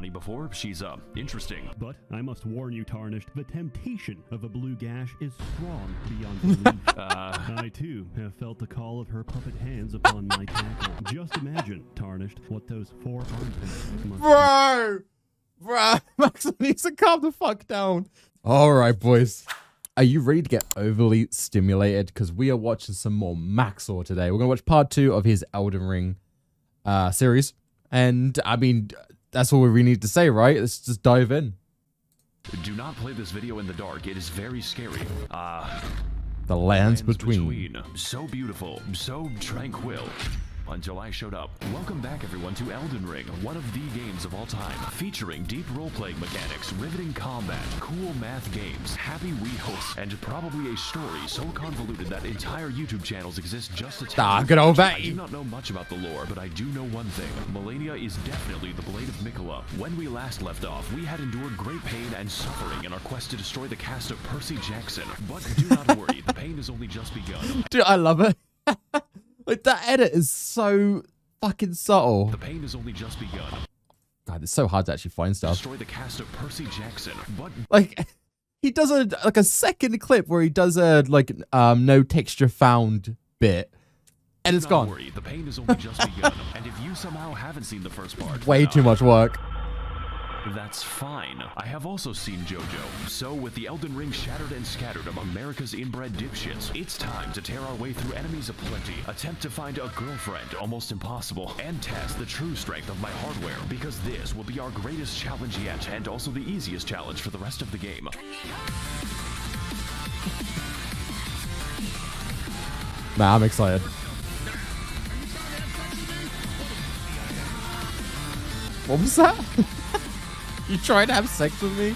Ronnie before. She's, interesting. But I must warn you, Tarnished, the temptation of a blue gash is strong beyond belief. I, too, have felt the call of her puppet hands upon my tackle. Just imagine, Tarnished, what those four armpits must be. Bruh, Max needs to calm the fuck down. All right, boys. Are you ready to get overly stimulated? Because we are watching some more Maxor today. We're going to watch part 2 of his Elden Ring series. And, I mean, that's all we really need to say, right? Let's just dive in. Do not play this video in the dark. It is very scary. The lands between. So beautiful. So tranquil. Until I showed up. Welcome back everyone to Elden Ring, one of the games of all time, featuring deep role-playing mechanics, riveting combat, cool math games, happy wheels, and probably a story so convoluted that entire YouTube channels exist just to tell you. I do not know much about the lore, but I do know one thing. Melania is definitely the Blade of Mikola. When we last left off, we had endured great pain and suffering in our quest to destroy the cast of Percy Jackson. But do not worry, the pain has only just begun. Dude, I love it. Like, that edit is so fucking subtle. The pain has only just begun. God, it's so hard to actually find stuff. Destroy the cast of Percy Jackson, but like, he does a like a second clip where he does a like no texture found bit, and it's gone. Don't worry, the pain has only just begun. And if you somehow haven't seen the first part, way too much work. That's fine. I have also seen Jojo. So with the Elden Ring shattered and scattered among America's inbred dipshits, it's time to tear our way through enemies aplenty, attempt to find a girlfriend, almost impossible, and test the true strength of my hardware, because this will be our greatest challenge yet, and also the easiest challenge for the rest of the game. Nah, I'm excited. What was that? You trying to have sex with me?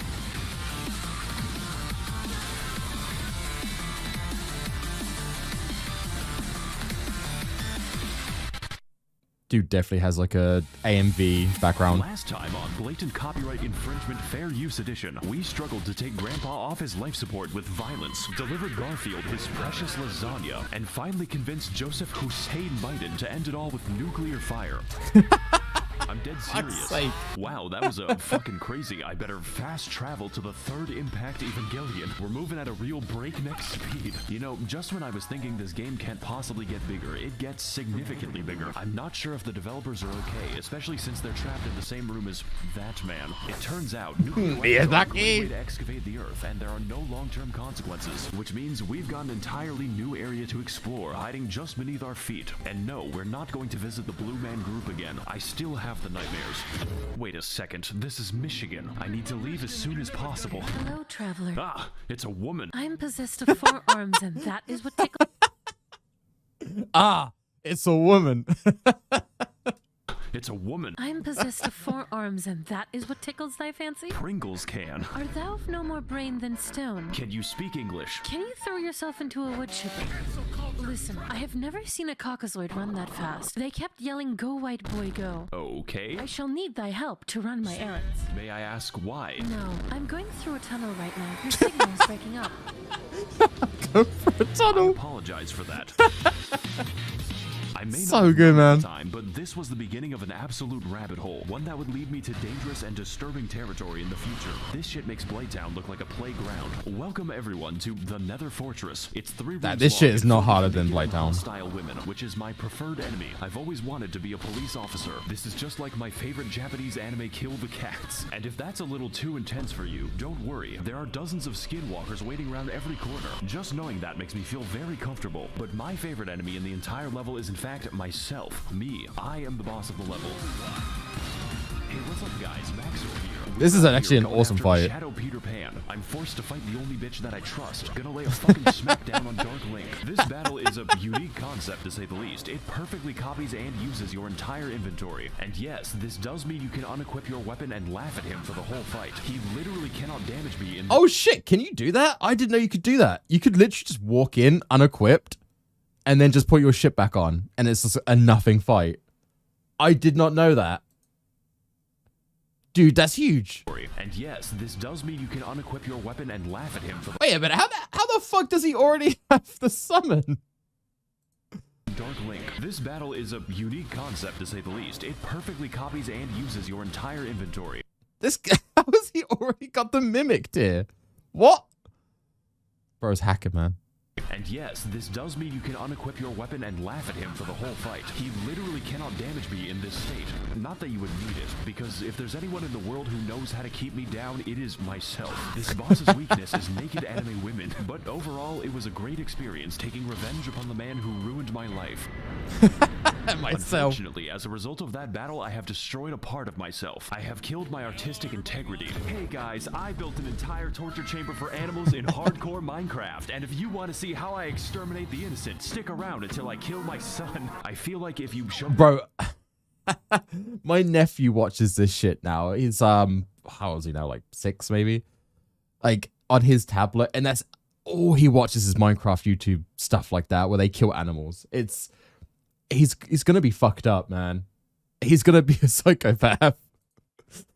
Dude definitely has like a AMV background. Last time on Blatant Copyright Infringement Fair Use Edition, we struggled to take Grandpa off his life support with violence, delivered Garfield his precious lasagna, and finally convinced Joseph Hussein Biden to end it all with nuclear fire. I'm dead serious. Wow, that was a fucking crazy. I better fast travel to the third impact Evangelion. We're moving at a real breakneck speed. You know, just when I was thinking this game can't possibly get bigger, it gets significantly bigger. I'm not sure if the developers are okay, especially since they're trapped in the same room as that man. It turns out nuclear weapons are a great way to excavate the earth, and there are no long-term consequences, which means we've got an entirely new area to explore, hiding just beneath our feet. And no, we're not going to visit the Blue Man Group again. I still have the nightmares. Wait a second, this is Michigan. I need to leave as soon as possible. Hello, traveler. Ah, it's a woman. I'm possessed of four arms, and that is what tickles. Ah, it's a woman. It's a woman. I'm possessed of four arms, and that is what tickles thy fancy? Pringles can. Art thou of no more brain than stone? Can you speak English? Can you throw yourself into a wood chipper? Listen, I have never seen a caucasoid run that fast. They kept yelling, go white boy, go. Okay. I shall need thy help to run my errands. May I ask why? No, I'm going through a tunnel right now. Your signal is breaking up. Go for a tunnel. I apologize for that. I may so not good, man. Time, but this was the beginning of an absolute rabbit hole, one that would lead me to dangerous and disturbing territory in the future. This shit makes Blighttown look like a playground. Welcome everyone to the Nether Fortress. It's 3 rooms long. This shit is no harder than Blighttown. Style women, which is my preferred enemy. I've always wanted to be a police officer. This is just like my favorite Japanese anime, Kill the Cats. And if that's a little too intense for you, don't worry. There are dozens of skinwalkers waiting around every corner. Just knowing that makes me feel very comfortable. But my favorite enemy in the entire level is in fact myself. I am the boss of the level. Hey, what's up guys? Maxor here. This is actually an awesome fight. Shadow Peter Pan. I'm forced to fight the only bitch that I trust. Gonna lay a fucking smackdown on Dark Link. This battle is a unique concept to say the least. It perfectly copies and uses your entire inventory. And yes, this does mean you can unequip your weapon and laugh at him for the whole fight. He literally cannot damage me in. Oh shit, can you do that? I didn't know you could do that. You could literally just walk in unequipped and then just put your shit back on, and it's just a nothing fight. I did not know that. Dude, that's huge. And yes, this does mean you can unequip your weapon and laugh at him for the- Wait a minute, how the fuck does he already have the summon? Dark Link. This battle is a unique concept to say the least. It perfectly copies and uses your entire inventory. This guy, how has he already got the mimic tier? What? Bro's hacking, man. And yes, this does mean you can unequip your weapon and laugh at him for the whole fight. He literally cannot damage me in this state. Not that you would need it, because if there's anyone in the world who knows how to keep me down, it is myself. This boss's weakness is naked anime women, but overall, it was a great experience taking revenge upon the man who ruined my life. Unfortunately, as a result of that battle, I have destroyed a part of myself. I have killed my artistic integrity. Hey guys, I built an entire torture chamber for animals in hardcore Minecraft, and if you want to see how I exterminate the innocent, stick around until I kill my son. I feel like if you show bro my nephew watches this shit now. He's how old is he now, like 6 maybe, like on his tablet, and that's all he watches is Minecraft YouTube stuff like that where they kill animals. It's he's gonna be fucked up, man. He's gonna be a psychopath.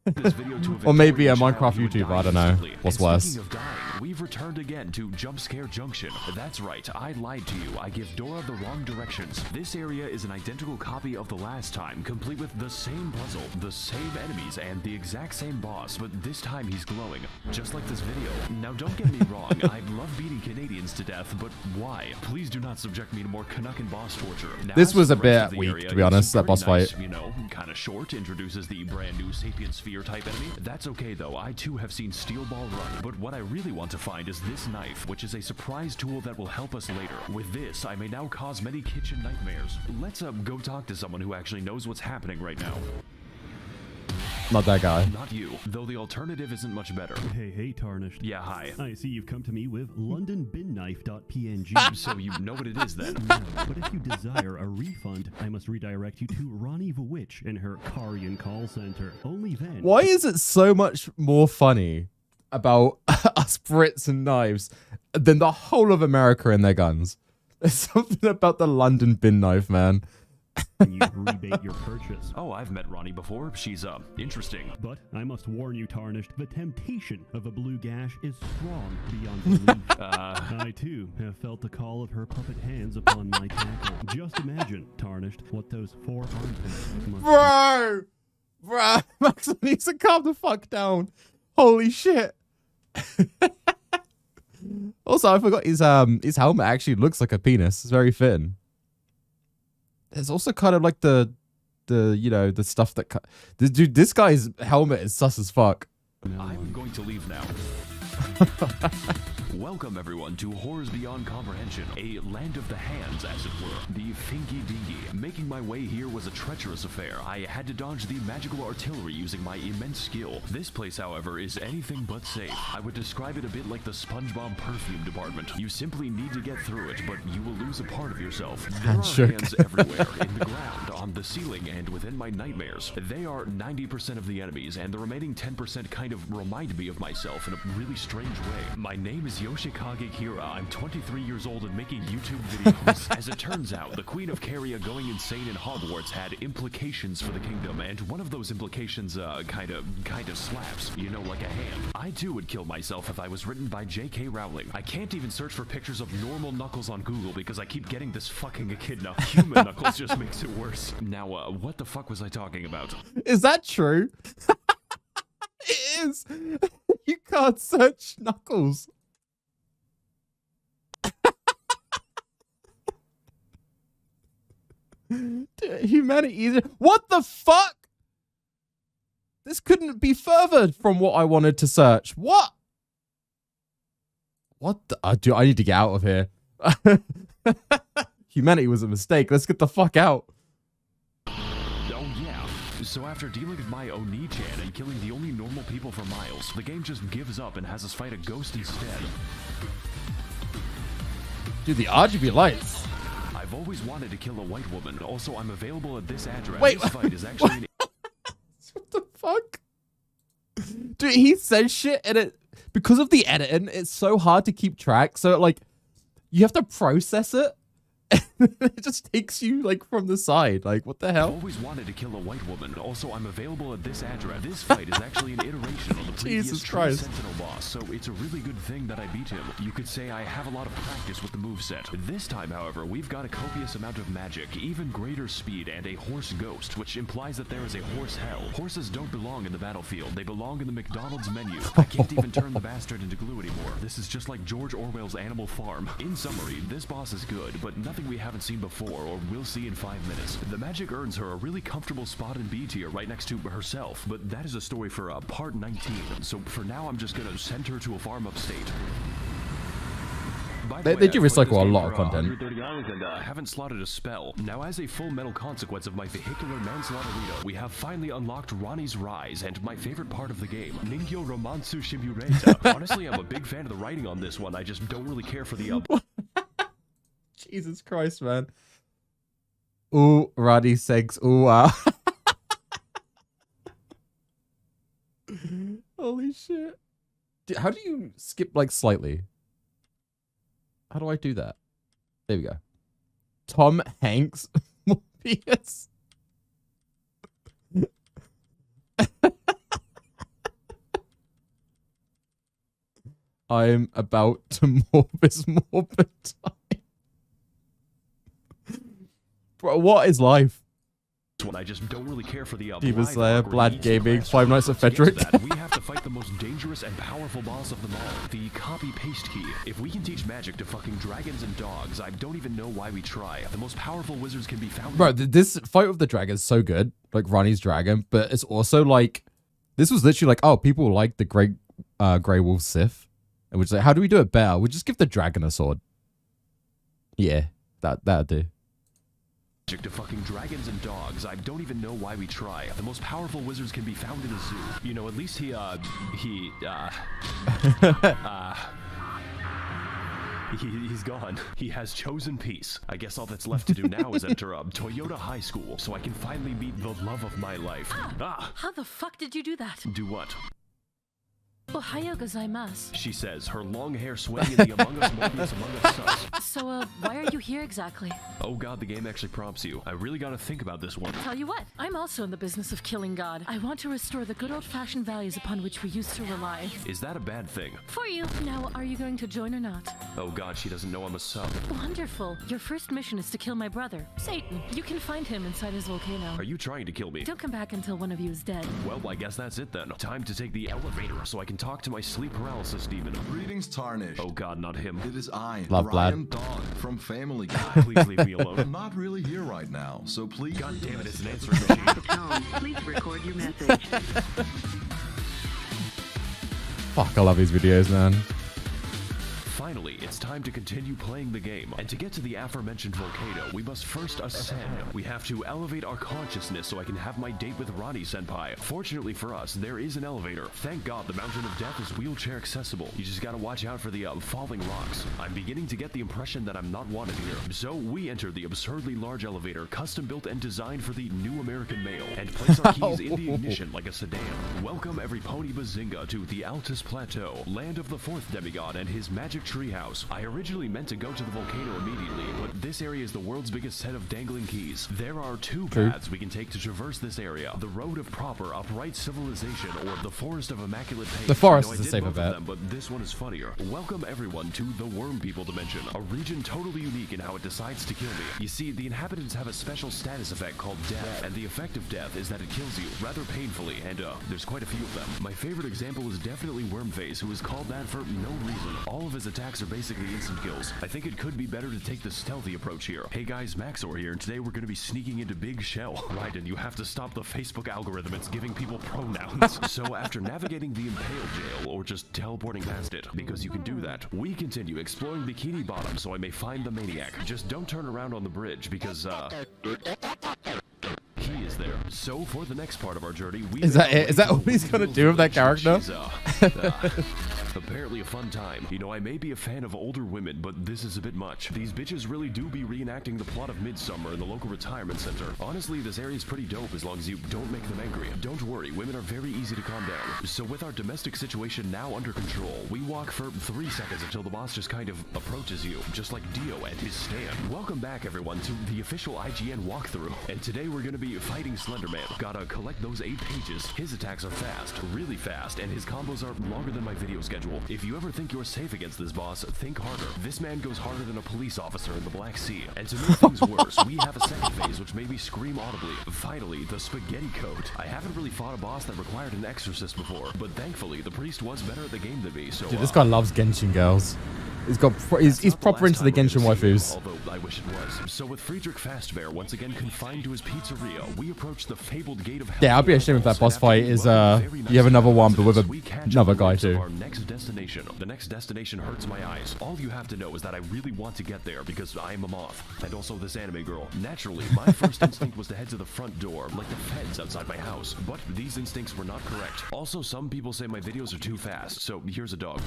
This video to or maybe a Minecraft YouTuber, I don't know. What's worse? Of dying, we've returned again to Jump Scare Junction. That's right, I lied to you. I give Dora the wrong directions. This area is an identical copy of the last time, complete with the same puzzle, the same enemies, and the exact same boss, but this time he's glowing, just like this video. Now don't get me wrong, I love beating Canadians to death, but why? Please do not subject me to more Canuckan boss torture. Now, this was a bit weak, to be honest, that boss fight. You know, kind of short, introduces the brand new sapient sphere type enemy. That's okay though, I too have seen Steel Ball Run, but what I really want to find is this knife, which is a surprise tool that will help us later. With this, I may now cause many kitchen nightmares. Let's go talk to someone who actually knows what's happening right now. Not that guy. Not you, though the alternative isn't much better. Hey, hey, Tarnished. Yeah, hi. I see you've come to me with LondonBinKnife.png. So you know what it is then. No, but if you desire a refund, I must redirect you to Ronnie Vwitch and her Karian call center. Only then. Why is it so much more funny about us Brits and knives than the whole of America and their guns? There's something about the London bin knife, man. You rebate your purchase. Oh, I've met Ronnie before. She's interesting. But I must warn you, Tarnished, the temptation of a blue gash is strong beyond belief. I too have felt the call of her puppet hands upon my tackle. Just imagine, Tarnished, what those four armpits must bro! Be. Bro! Max needs to calm the fuck down. Holy shit. Also, I forgot his helmet actually looks like a penis. It's very thin. There's also kind of like the you know, the stuff that... Dude, this guy's helmet is sus as fuck. I'm going to leave now. Welcome, everyone, to Horrors Beyond Comprehension, a land of the hands, as it were. The Fingy Dingy. Making my way here was a treacherous affair. I had to dodge the magical artillery using my immense skill. This place, however, is anything but safe. I would describe it a bit like the SpongeBob perfume department. You simply need to get through it, but you will lose a part of yourself. There are hands everywhere, in the ground, on the ceiling, and within my nightmares. They are 90% of the enemies, and the remaining 10% kind of remind me of myself in a really strange way. My name is Yoshikage Kira. I'm 23 years old and making YouTube videos. As it turns out, the Queen of Caria going insane in Hogwarts had implications for the kingdom, and one of those implications, kind of slaps. You know, like a hand. I too would kill myself if I was written by J.K. Rowling. I can't even search for pictures of normal Knuckles on Google because I keep getting this fucking echidna. Human Knuckles just makes it worse. Now, what the fuck was I talking about? Is that true? It is. You can't search Knuckles. Humanity. What the fuck? This couldn't be further from what I wanted to search. What? What the? Dude, I need to get out of here. Humanity was a mistake. Let's get the fuck out. So after dealing with my Oni-chan and killing the only normal people for miles, the game just gives up and has us fight a ghost instead. Dude, the RGB lights. I've always wanted to kill a white woman. Also, I'm available at this address. Wait, this fight is actually an... What the fuck? Dude, he says shit and it... Because of the editing, it's so hard to keep track. So, like, you have to process it. It just takes you like from the side. Like, what the hell? Always wanted to kill a white woman. Also, I'm available at this address. This fight is actually an iteration of the previous Sentinel boss, so it's a really good thing that I beat him. You could say I have a lot of practice with the moveset. This time, however, we've got a copious amount of magic, even greater speed, and a horse ghost, which implies that there is a horse hell. Horses don't belong in the battlefield. They belong in the McDonald's menu. I can't even turn the bastard into glue anymore. This is just like George Orwell's Animal Farm. In summary, this boss is good, but nothing we haven't seen before or will see in 5 minutes. The magic earns her a really comfortable spot in B tier right next to herself, but that is a story for part 19. So for now, I'm just gonna send her to a farm upstate. They do recycle a lot of content. And, I haven't slotted a spell. Now, as a full metal consequence of my vehicular manslaughterito, we have finally unlocked Ronnie's Rise and my favorite part of the game, Ningyo Romansu Shimureta. Honestly, I'm a big fan of the writing on this one. I just don't really care for the Jesus Christ, man. Ooh, Ronnie segs. Ooh, wow. Holy shit. How do you skip like slightly? How do I do that? There we go. Tom Hanks. Morbius. I'm about to Morbus Morbid. Bro, what is life? When I just don't really care for the Demon Slayer, Blad Gaming, Five Nights at Frederick. We have to fight the most dangerous and powerful boss of them all, the copy-paste key. If we can teach magic to fucking dragons and dogs, I don't even know why we try. The most powerful wizards can be found. Bro, this fight with the dragon is so good, like Ronnie's dragon, but it's also like, this was literally like, oh, people like the great Grey Wolf Sif, and we're just like, how do we do it better? We'll just give the dragon a sword. Yeah, that'd do. To fucking dragons and dogs, I don't even know why we try. The most powerful wizards can be found in a zoo. You know, at least he's gone. He has chosen peace. I guess all that's left to do now is enter up Toyota High School so I can finally meet the love of my life. Ah! How the fuck did you do that? Do what? Ohayou gozaimasu. She says, her long hair swaying in the Among Us Morbius Among Us sus. So, why are you here exactly? Oh god, the game actually prompts you. I really gotta think about this one. Tell you what, I'm also in the business of killing God. I want to restore the good old-fashioned values upon which we used to rely. Is that a bad thing? For you. Now, are you going to join or not? Oh god, she doesn't know I'm a sub. Wonderful. Your first mission is to kill my brother, Satan. You can find him inside his volcano. Are you trying to kill me? Don't come back until one of you is dead. Well, I guess that's it then. Time to take the elevator so I can talk to my sleep paralysis demon. Greetings, Tarnished. Oh god, not him. It is I, Ryan Dawn, from Family Guy. Please leave me alone. I'm not really here right now, so please... God damn it, it's an answering machine. At the tone, please record your message. Fuck, I love these videos, man. Finally, it's time to continue playing the game. And to get to the aforementioned volcano, we must first ascend. We have to elevate our consciousness so I can have my date with Ronnie Senpai. Fortunately for us, there is an elevator. Thank God the Mountain of Death is wheelchair accessible. You just gotta watch out for the falling rocks. I'm beginning to get the impression that I'm not wanted here. So we enter the absurdly large elevator, custom built and designed for the new American male, and place our keys in the ignition like a sedan. Welcome every pony bazinga to the Altus Plateau, land of the fourth demigod and his magic treehouse. I originally meant to go to the volcano immediately, but this area is the world's biggest set of dangling keys. There are two paths we can take to traverse this area: the road of proper upright civilization or the forest of immaculate pain. The forest is the safer bet, but this one is funnier. Welcome everyone to the worm people dimension, a region totally unique in how it decides to kill me. You see, the inhabitants have a special status effect called death, and the effect of death is that it kills you rather painfully, and there's quite a few of them. My favorite example is definitely Wormface, who is called that for no reason. All of his attacks are basically instant kills. I think it could be better to take the stealthy approach here. Hey guys, Maxor here, and today we're going to be sneaking into Big Shell. Raiden, you have to stop the Facebook algorithm. It's giving people pronouns. So after navigating the Impale Jail, or just teleporting past it, because you can do that, we continue exploring Bikini Bottom so I may find the maniac. Just don't turn around on the bridge, because, he is there. So for the next part of our journey, we... Is that it? Is that what he's going to do with that character? Apparently a fun time. You know, I may be a fan of older women, but this is a bit much. These bitches really do be reenacting the plot of Midsommar in the local retirement center. Honestly, this area's pretty dope as long as you don't make them angry. Don't worry, women are very easy to calm down. So with our domestic situation now under control, we walk for 3 seconds until the boss just kind of approaches you, just like Dio at his stand. Welcome back, everyone, to the official IGN walkthrough. And today we're gonna be fighting Slenderman. Gotta collect those 8 pages. His attacks are fast, really fast, and his combos are longer than my video schedule. If you ever think you're safe against this boss, think harder. This man goes harder than a police officer in the Black Sea. And to make things worse, we have a second phase which made me scream audibly. Finally, the spaghetti coat. I haven't really fought a boss that required an exorcist before, but thankfully the priest was better at the game than me, so... Dude, this guy loves Genshin girls. He's proper into the Genshin waifus. Although I wish it was. So with Friedrich Fastbear once again confined to his pizzeria, we approach the fabled gate of hell. Yeah, I'd be ashamed if that boss fight is you have another one, but with another guy too. Our next destination. The next destination hurts my eyes. All you have to know is that I really want to get there because I'm a moth, and also this anime girl. Naturally, my first instinct was to head to the front door, like the feds outside my house. But these instincts were not correct. Also, some people say my videos are too fast. So here's a dog.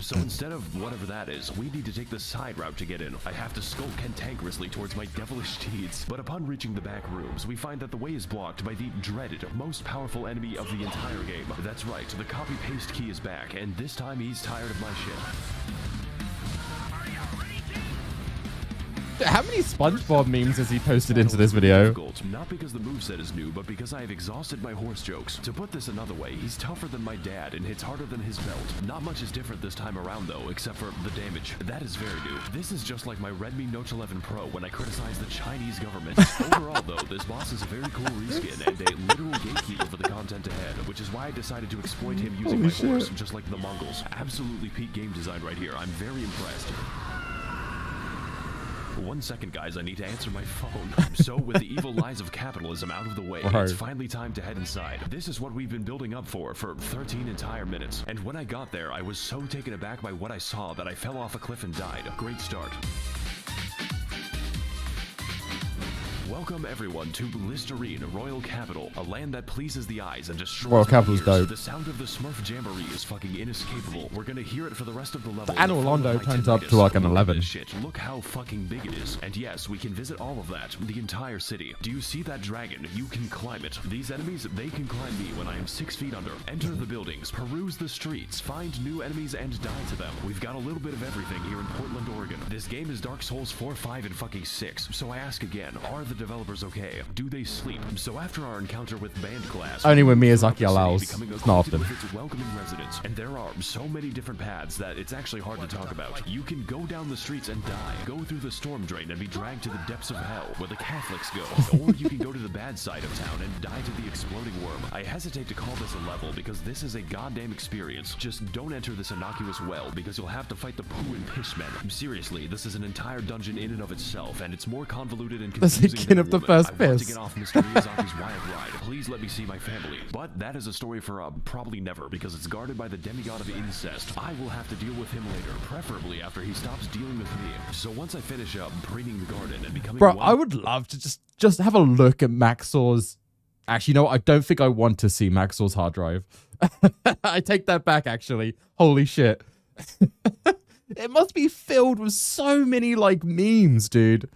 So instead of whatever that is, we need to take the side route to get in. I have to skulk cantankerously towards my devilish deeds. But upon reaching the back rooms, we find that the way is blocked by the dreaded, most powerful enemy of the entire game. That's right, the copy-paste key is back, and this time he's tired of my shit. How many SpongeBob memes has he posted into this video? Not because the moveset is new, but because I have exhausted my horse jokes. To put this another way, he's tougher than my dad and hits harder than his belt. Not much is different this time around, though, except for the damage. That is very new. This is just like my Redmi Note 11 Pro when I criticize the Chinese government. Overall, though, this boss is a very cool reskin and a literal gatekeeper for the content ahead, which is why I decided to exploit him using my horse, just like the Mongols. Absolutely peak game design right here. I'm very impressed. 1 second, guys, I need to answer my phone. So with the evil lies of capitalism out of the way, it's finally time to head inside. This is what we've been building up for 13 entire minutes. And when I got there, I was so taken aback by what I saw that I fell off a cliff and died. Great start. Welcome, everyone, to Listerine, Royal Capital, a land that pleases the eyes and destroys Royal Capital's dope. The sound of the Smurf Jamboree is fucking inescapable. We're gonna hear it for the rest of the level. The Anne Orlando turns up to like an 11. Shit, look how fucking big it is. And yes, we can visit all of that, the entire city. Do you see that dragon? You can climb it. These enemies, they can climb me when I am 6 feet under. Enter the buildings, peruse the streets, find new enemies, and die to them. We've got a little bit of everything here in Portland, Oregon. This game is Dark Souls 4, 5, and fucking 6. So I ask again, are the developers okay? Do they sleep? So after our encounter with band class, only when Miyazaki allows, it's not often. It's welcoming residents, and there are so many different paths that it's actually hard to talk about. You can go down the streets and die, go through the storm drain and be dragged to the depths of hell where the Catholics go, or you can go to the bad side of town and die to the exploding worm. I hesitate to call this a level because this is a goddamn experience. Just don't enter this innocuous well because you'll have to fight the poo and piss men. Seriously, this is an entire dungeon in and of itself, and it's more convoluted and confusing. Of the first piss. Please let me see my family. But that is a story for probably never, because it's guarded by the demigod of incest. I will have to deal with him later, preferably after he stops dealing with me. So once I finish up preening the garden and becoming one... I would love to just have a look at Maxor's... Actually, you know what? I don't think I want to see Maxor's hard drive. I take that back, actually. Holy shit. It must be filled with so many, like, memes, dude.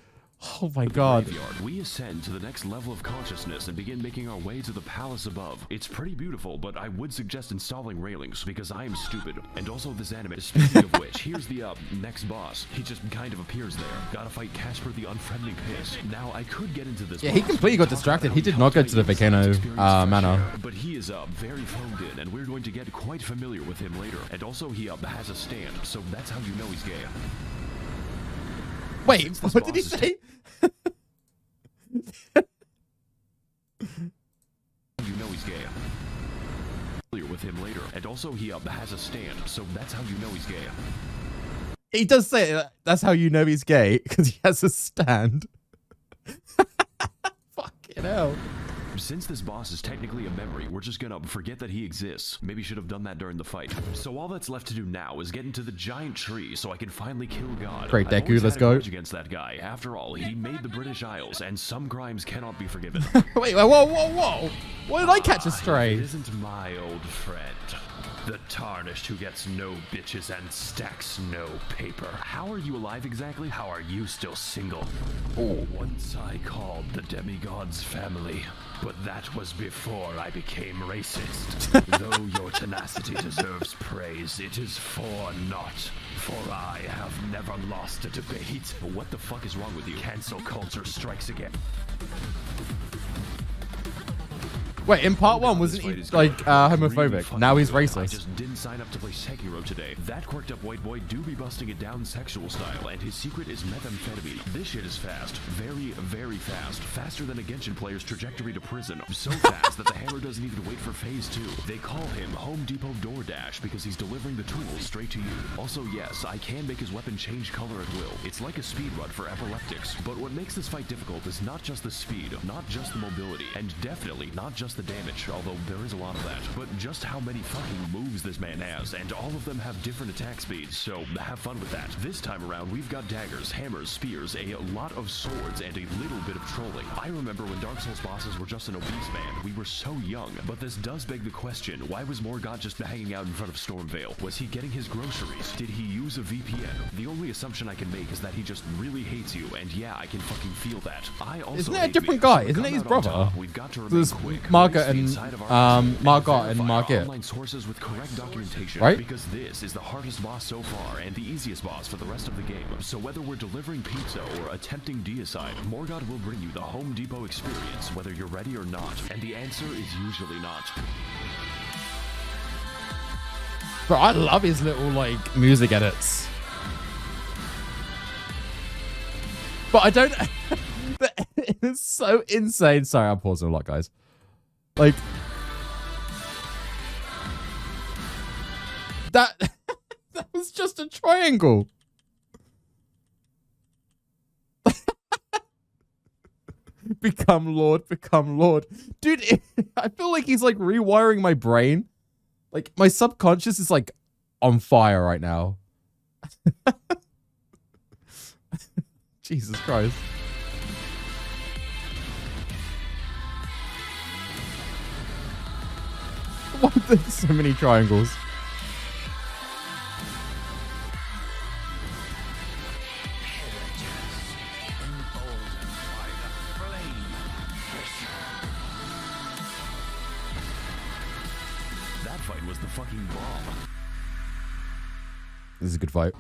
Oh my god. We ascend to the next level of consciousness and begin making our way to the palace above. It's pretty beautiful, but I would suggest installing railings because I am stupid. And also this anime. Speaking of which, here's the next boss. He just kind of appears there. Gotta fight Casper the Unfriendly Piss. Now I could get into this. Yeah, he completely got distracted. He did not go to the volcano manor. But he is very phoned in, and we're going to get quite familiar with him later. And also he has a stand, so that's how you know he's gay. Wait, what did he say? You know he's gay. With him later, and also he has a stand, so that's how you know he's gay. He does say that's how you know he's gay because he has a stand. Fucking hell. Since this boss is technically a memory, we're just gonna forget that he exists. Maybe should have done that during the fight. So all that's left to do now is get into the giant tree so I can finally kill God. Great Deku, let's go. Against that guy. After all, he made the British Isles, and some crimes cannot be forgiven. Wait, whoa, whoa, whoa! Why did I catch a stray? It isn't my old friend, the tarnished, who gets no bitches and stacks no paper. How are you alive exactly? How are you still single? Oh, once I called the demigods family, but that was before I became racist. Though your tenacity deserves praise, it is for naught, for I have never lost a debate. But what the fuck is wrong with you? Cancel culture strikes again. Wait, in part one, wasn't he, like, homophobic? Now he's racist. I just didn't sign up to play Sekiro today. That quirked up white boy do be busting it down sexual style, and his secret is methamphetamine. This shit is fast. Very, very fast. Faster than a Genshin player's trajectory to prison. So fast that the hammer doesn't even wait for phase two. They call him Home Depot DoorDash because he's delivering the tools straight to you. Also, yes, I can make his weapon change color at will. It's like a speed run for epileptics. But what makes this fight difficult is not just the speed, not just the mobility, and definitely not just the damage, although there is a lot of that, but just how many fucking moves this man has, and all of them have different attack speeds, so have fun with that. This time around, we've got daggers, hammers, spears, a lot of swords, and a little bit of trolling. I remember when Dark Souls bosses were just an obese man. We were so young, but this does beg the question, why was Morgott just hanging out in front of Stormvale? Was he getting his groceries? Did he use a VPN? The only assumption I can make is that he just really hates you, and yeah, I can fucking feel that. I also Isn't it a different guy? Isn't it his brother? Top, we've got to remain quick. Margot and Margaret. Right? Because this is the hardest boss so far and the easiest boss for the rest of the game. So whether we're delivering pizza or attempting deicide, Morgott will bring you the Home Depot experience, whether you're ready or not. And the answer is usually not. Bro, I love his little, like, music edits. But I don't... It's so insane. Sorry, I'm pausing a lot, guys. Like that that was just a triangle. Become Lord, become Lord. Dude, I feel like he's like rewiring my brain. Like my subconscious is like on fire right now. Jesus Christ. Why are there so many triangles? That fight was the fucking bomb. This is a good fight.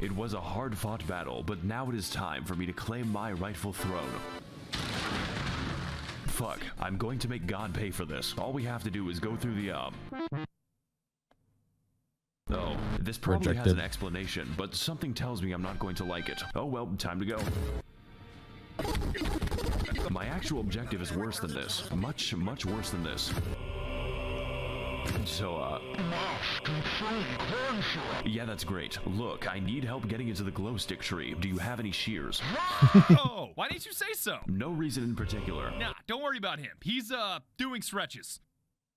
It was a hard-fought battle, but now it is time for me to claim my rightful throne. Fuck, I'm going to make God pay for this. All we have to do is go through the, Oh, this probably has an explanation, but something tells me I'm not going to like it. Oh well, time to go. My actual objective is worse than this. Much, much worse than this. So, yeah, that's great. Look, I need help getting into the glow stick tree. Do you have any shears? Oh, why didn't you say so? No reason in particular. Nah, don't worry about him. He's, doing stretches.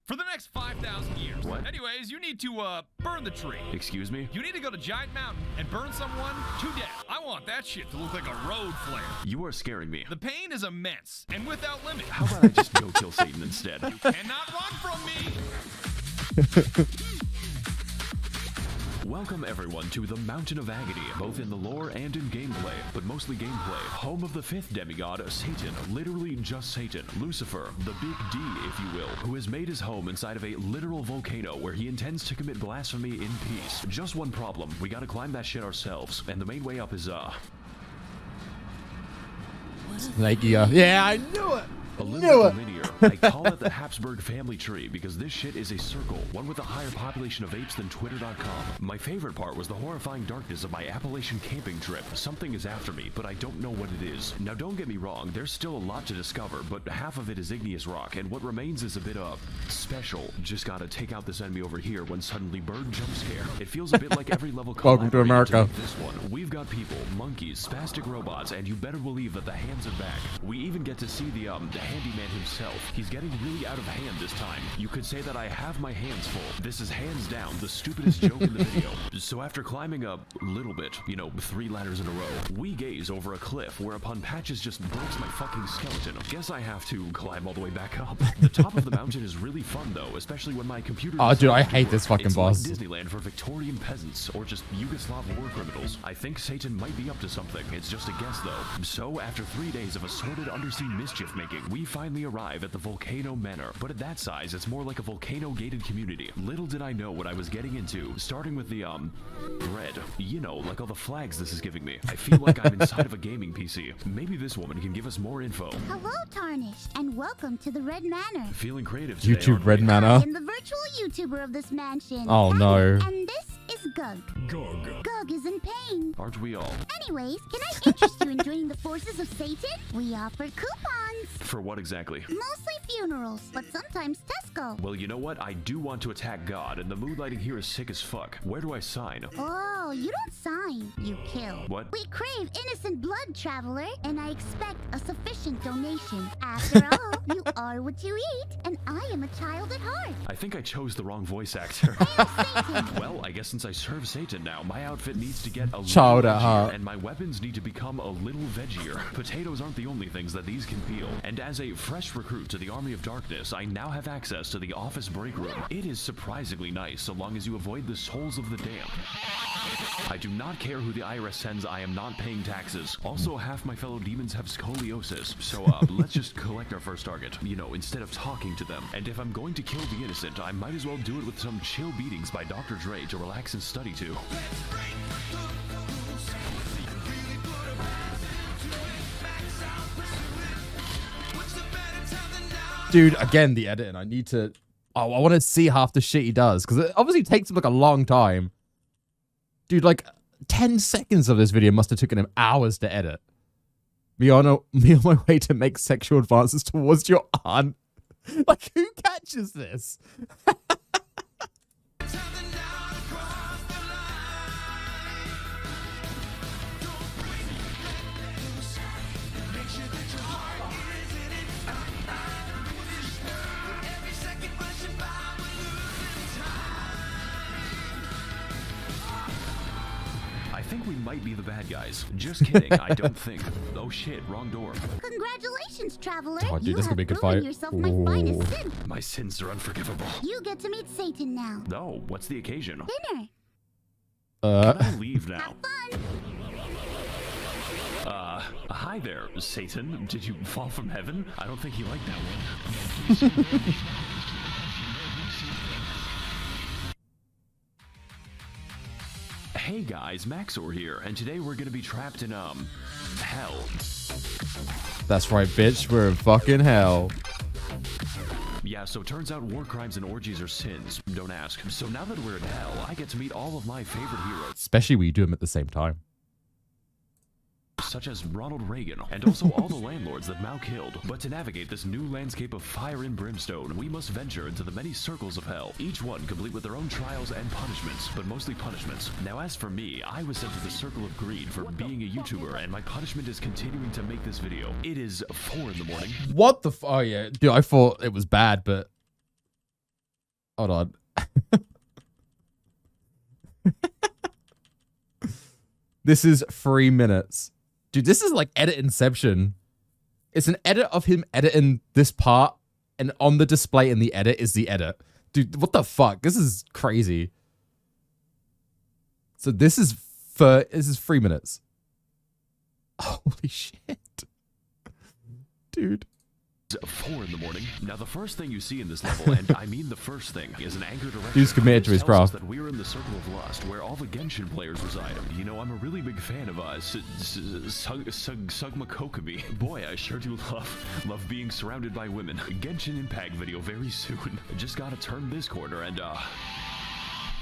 For the next 5,000 years. What? Anyways, you need to, burn the tree. Excuse me? You need to go to Giant Mountain and burn someone to death. I want that shit to look like a road flare. You are scaring me. The pain is immense and without limit. How about I just go kill Satan instead? You cannot run from me! Welcome everyone to the Mountain of Agony, both in the lore and in gameplay, but mostly gameplay. Home of the fifth demigod, Satan, literally just Satan, Lucifer, the Big D, if you will, who has made his home inside of a literal volcano where he intends to commit blasphemy in peace. Just one problem, we gotta climb that shit ourselves, and the main way up is, like, yeah, I knew it! A little bit linear. I call it the Habsburg family tree because this shit is a circle, one with a higher population of apes than Twitter.com. My favorite part was the horrifying darkness of my Appalachian camping trip. Something is after me, but I don't know what it is. Now, don't get me wrong, there's still a lot to discover, but half of it is igneous rock, and what remains is a bit of special. Just gotta take out this enemy over here when suddenly bird jump scare. It feels a bit like every level. Welcome to America. This one, we've got people, monkeys, spastic robots, and you better believe that the hands are back. We even get to see the handyman himself. He's getting really out of hand this time. You could say that I have my hands full. This is hands down the stupidest joke in the video. So after climbing a little bit, you know, 3 ladders in a row, we gaze over a cliff whereupon Patches just breaks my fucking skeleton. Guess I have to climb all the way back up. The top of the mountain is really fun though, especially when my computer... Oh dude, I hate this fucking boss. Like Disneyland for Victorian peasants or just Yugoslav war criminals. I think Satan might be up to something. It's just a guess though. So after 3 days of assorted undersea mischief making, we finally arrive at the Volcano Manor. But at that size, it's more like a volcano-gated community. Little did I know what I was getting into, starting with the, bread. You know, like all the flags this is giving me. I feel like I'm inside of a gaming PC. Maybe this woman can give us more info. Hello, Tarnish, and welcome to the Red Manor. Feeling creative today, YouTube Red Manor. I am the virtual YouTuber of this mansion. Oh, no. And this is Gug. Gug. Gug is in pain. Aren't we all? Anyways, can I interest you in joining the forces of Satan? We offer coupons. For what exactly? Mostly funerals, but sometimes Tesco. Well, you know what? I do want to attack God, and the mood lighting here is sick as fuck. Where do I sign? Oh, you don't sign. You kill. What? We crave innocent blood, traveler, and I expect a sufficient donation. After all, you are what you eat, and I am a child at heart. I think I chose the wrong voice actor. Well, I guess since I serve Satan now, my outfit needs to get a child at heart, and my weapons need to become a little veggier. Potatoes aren't the only things that these can peel. And as a fresh recruit to the Army of Darkness, I now have access to the office break room. It is surprisingly nice, so long as you avoid the souls of the damned. I do not care who the IRS sends, I am not paying taxes. Also, half my fellow demons have scoliosis, so let's just collect our first target, you know, instead of talking to them. And if I'm going to kill the innocent, I might as well do it with some chill beatings by Dr. Dre to relax and study to. Dude, again, the edit, and I need to... Oh, I want to see half the shit he does, because it obviously takes him, like, a long time. Dude, like, 10 seconds of this video must have taken him hours to edit. Me on my way to make sexual advances towards your aunt. Like, who catches this? I think we might be the bad guys. Just kidding, I don't think. Oh shit, wrong door. Congratulations, traveler. Oh, dude, this could be a good fight. My sins are unforgivable. You get to meet Satan now. No, oh, what's the occasion? Dinner. Can I leave now? Have fun. Hi there, Satan. Did you fall from heaven? I don't think he liked that one. Hey guys, Maxor here, and today we're gonna be trapped in, hell. That's right, bitch, we're in fucking hell. Yeah, so turns out war crimes and orgies are sins. Don't ask. So now that we're in hell, I get to meet all of my favorite heroes. Especially when you do them at the same time. Such as Ronald Reagan, and also all the landlords that Mao killed. But to navigate this new landscape of fire and brimstone, we must venture into the many circles of hell, each one complete with their own trials and punishments, but mostly punishments. Now as for me, I was sent to the circle of greed for being a YouTuber, and my punishment is continuing to make this video. It is 4 in the morning. What the f- oh yeah, dude, I thought it was bad, but... Hold on. This is 3 minutes. Dude, this is like edit inception. It's an edit of him editing this part, and on the display in the edit is the edit. Dude, what the fuck? This is crazy. So this is 3 minutes. Holy shit. Dude. 4 in the morning. Now the first thing you see in this level, and I mean the first thing, is an anchor director. He's committed to his craft. That we're in the circle of lust, where all the Genshin players reside. You know, I'm a really big fan of Sugma Kokomi. Boy, I sure do love being surrounded by women. Genshin Impact video very soon. Just gotta turn this corner and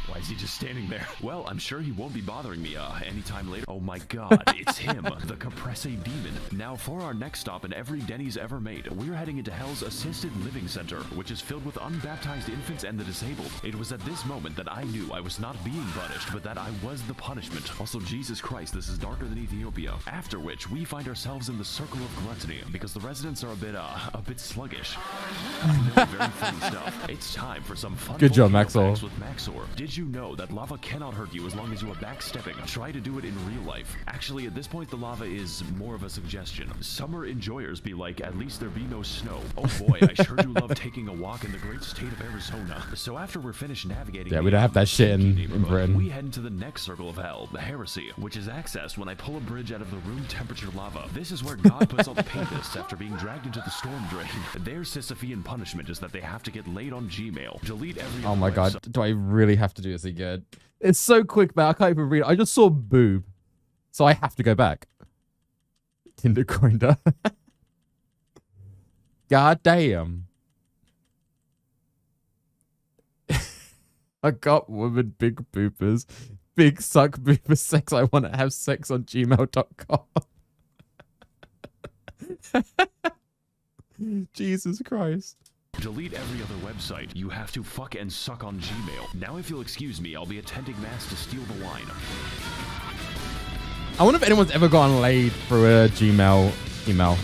Why is he just standing there? Well, I'm sure he won't be bothering me anytime later. Oh my god, it's him, the Compresse Demon. Now for our next stop in every Denny's ever made, we're heading into Hell's Assisted Living Center, which is filled with unbaptized infants and the disabled. It was at this moment that I knew I was not being punished, but that I was the punishment. Also, Jesus Christ, this is darker than Ethiopia. After which, we find ourselves in the circle of gluttony, because the residents are a bit sluggish. I know, very funny stuff. It's time for some fun. Good job, Maxor. With Maxor. Did you know that lava cannot hurt you as long as you are backstepping? Try to do it in real life. Actually, at this point, the lava is more of a suggestion. Summer enjoyers be like, at least there be no snow. Oh boy, I sure do love taking a walk in the great state of Arizona. So after we're finished navigating, yeah, we don't have that shit in Britain. We head into the next circle of hell, the heresy, which is accessed when I pull a bridge out of the room temperature lava. This is where God puts all the papists after being dragged into the storm drain. Their Sisyphean punishment is that they have to get laid on Gmail. Delete every. Oh my god, do I really have to do this again? It's so quick, man. I can't even read it. I just saw boob, so I have to go back. Tinder grinder. God damn. I got woman big boopers. Big suck booper sex. I want to have sex on gmail.com. Jesus Christ. Delete every other website. You have to fuck and suck on Gmail. Now if you'll excuse me, I'll be attending mass to steal the wine. I wonder if anyone's ever gotten laid through a Gmail email.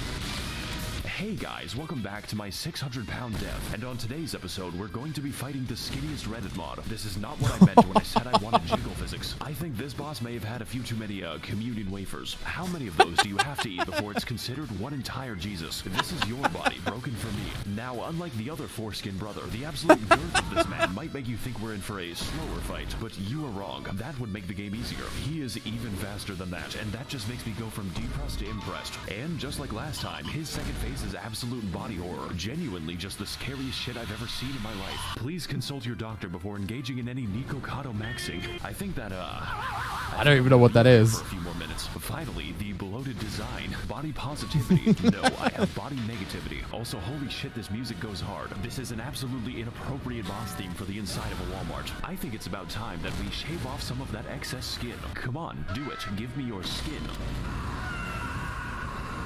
Hey guys, welcome back to my 600-pound death, and on today's episode, we're going to be fighting the skinniest Reddit mod. This is not what I meant when I said I wanted jiggle physics. I think this boss may have had a few too many communion wafers. How many of those do you have to eat before it's considered one entire Jesus? This is your body, broken for me. Now, unlike the other foreskin brother, the absolute girth of this man might make you think we're in for a slower fight, but you are wrong. That would make the game easier. He is even faster than that, and that just makes me go from depressed to impressed. And just like last time, his second phase is absolute body horror. Genuinely just the scariest shit I've ever seen in my life. Please consult your doctor before engaging in any Nikocado maxing. I think that, I don't even know what that is. For a few more minutes. Finally, the bloated design. Body positivity. No, I have body negativity. Also, holy shit, this music goes hard. This is an absolutely inappropriate boss theme for the inside of a Walmart. I think it's about time that we shave off some of that excess skin. Come on, do it. Give me your skin.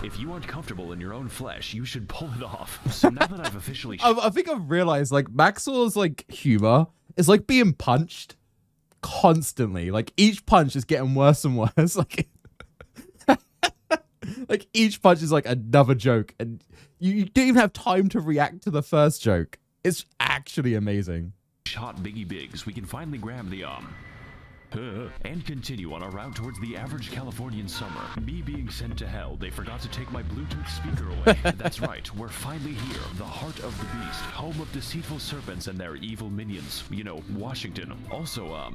If you aren't comfortable in your own flesh, you should pull it off. So now that I've officially... I think I've realized, like, Maxor's, like, humor is like being punched constantly. Like, each punch is getting worse and worse. Like, like each punch is, like, another joke. And you didn't even have time to react to the first joke. It's actually amazing. Shot Biggie Biggs. We can finally grab the arm. And continue on our route towards the average Californian summer. Me being sent to hell, they forgot to take my Bluetooth speaker away. That's right, we're finally here, the heart of the beast, home of deceitful serpents and their evil minions. You know, Washington. Also,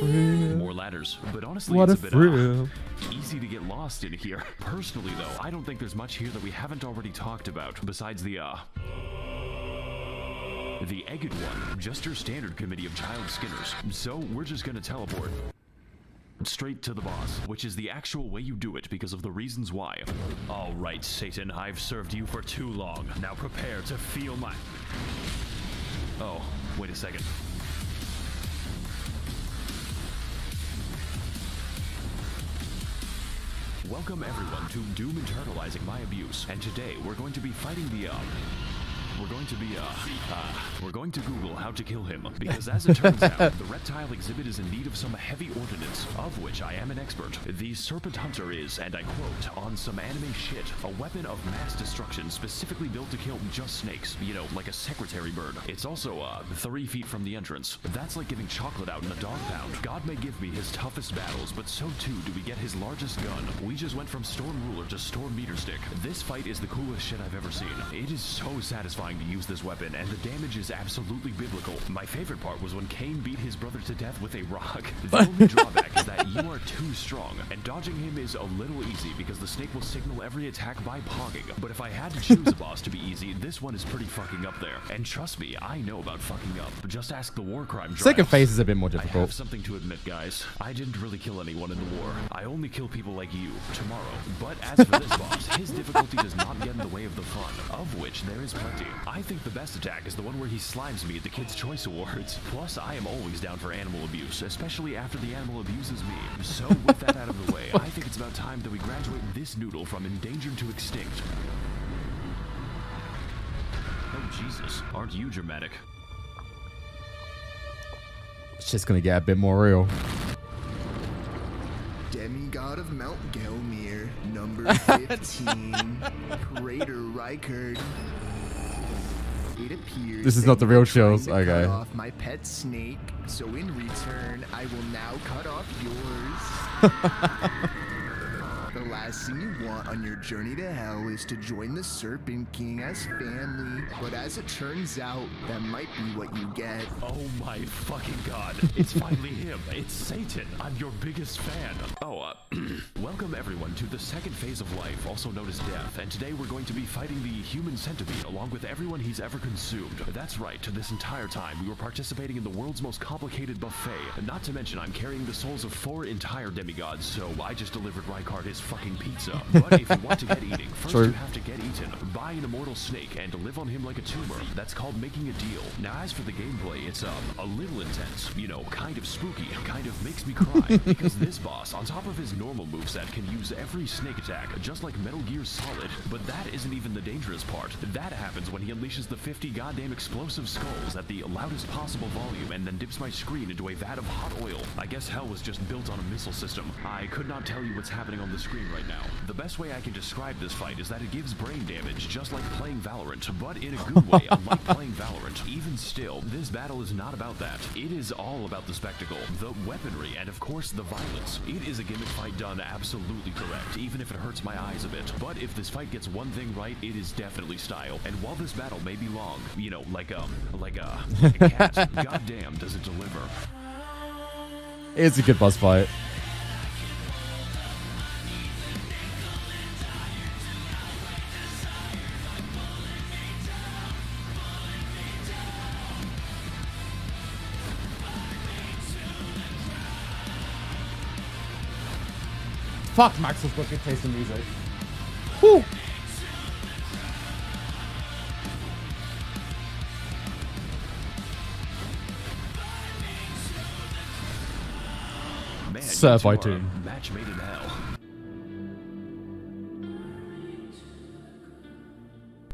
more ladders, but honestly, what it's a bit easy to get lost in here. Personally, though, I don't think there's much here that we haven't already talked about, besides the egged one, just your standard committee of child skinners. So we're just gonna teleport straight to the boss, which is the actual way you do it because of the reasons why. All right, Satan, I've served you for too long. Now prepare to feel my... Oh, wait a second. Welcome everyone to Doom Internalizing My Abuse, and today we're going to be fighting the... We're going to Google how to kill him, because as it turns out, the reptile exhibit is in need of some heavy ordnance, of which I am an expert. The serpent hunter is, and I quote, on some anime shit, a weapon of mass destruction specifically built to kill just snakes, you know, like a secretary bird. It's also, 3 feet from the entrance. That's like giving chocolate out in a dog pound. God may give me his toughest battles, but so too do we get his largest gun. We just went from storm ruler to storm meter stick. This fight is the coolest shit I've ever seen. It is so satisfying to use this weapon, and the damage is absolutely biblical. My favorite part was when Cain beat his brother to death with a rock. The only drawback is that you are too strong, and dodging him is a little easy because the snake will signal every attack by pogging. But if I had to choose a boss to be easy, easy. This one is pretty fucking up there. And trust me, I know about fucking up. Just ask the war crime drives. Second phase is a bit more difficult. I have something to admit, guys. I didn't really kill anyone in the war. I only kill people like you tomorrow. But as for this boss, his difficulty does not get in the way of the fun, of which there is plenty. I think the best attack is the one where he slimes me at the Kids' Choice Awards. Plus, I am always down for animal abuse, especially after the animal abuses me. So with that out of the way, I think it's about time that we graduate this noodle from endangered to extinct. Oh Jesus, aren't you dramatic? It's just gonna get a bit more real. Demigod of Mount Gelmir, number 15, Praetor Reichard. It appears this is not the real shows. Okay. Cut off my pet snake, so in return, I will now cut off yours. The last thing you want on your journey to hell is to join the Serpent King as family, but as it turns out, that might be what you get. Oh my fucking god, it's finally him, it's Satan, I'm your biggest fan. Oh, welcome everyone to the second phase of life, also known as death, and today we're going to be fighting the human centipede along with everyone he's ever consumed. That's right, this entire time we were participating in the world's most complicated buffet, not to mention I'm carrying the souls of 4 entire demigods, so I just delivered Rykard his fucking pizza. But if you want to get eating, first you have to get eaten by an immortal snake and live on him like a tumor. That's called making a deal. Now as for the gameplay, it's a little intense, you know, kind of spooky, kind of makes me cry, because this boss, on top of his normal moveset, can use every snake attack, just like Metal Gear Solid. But that isn't even the dangerous part. That happens when he unleashes the 50 goddamn explosive skulls at the loudest possible volume and then dips my screen into a vat of hot oil. I guess hell was just built on a missile system. I could not tell you what's happening on the screen right now. The best way I can describe this fight is that it gives brain damage, just like playing Valorant, but in a good way, unlike playing Valorant. Even still, this battle is not about that. It is all about the spectacle, the weaponry, and of course, the violence. It is a gimmick fight done absolutely correct, even if it hurts my eyes a bit. But if this fight gets one thing right, it is definitely style. And while this battle may be long, you know, like a cat, goddamn does it deliver. It's a good boss fight. Fuck, Max has got good taste in music. Whew. Man, Surf I too. Match made in hell.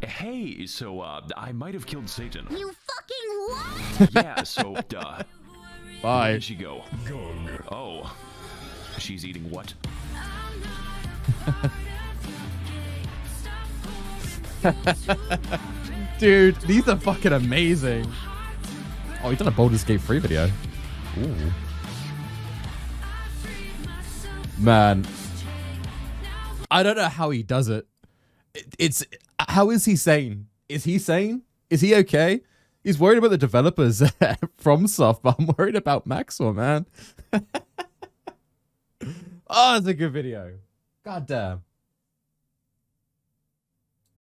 Hey, so I might have killed Satan. You fucking what? Yeah, so bye. Where'd she go? Oh, she's eating what? Dude, these are fucking amazing. Oh, you've done a Baldur's Gate 3 video. Ooh. Man, I don't know how he does it. It's how is he sane? Is he sane? Is he okay? He's worried about the developers from Soft, but I'm worried about Maxor, man. Oh, it's a good video. God damn.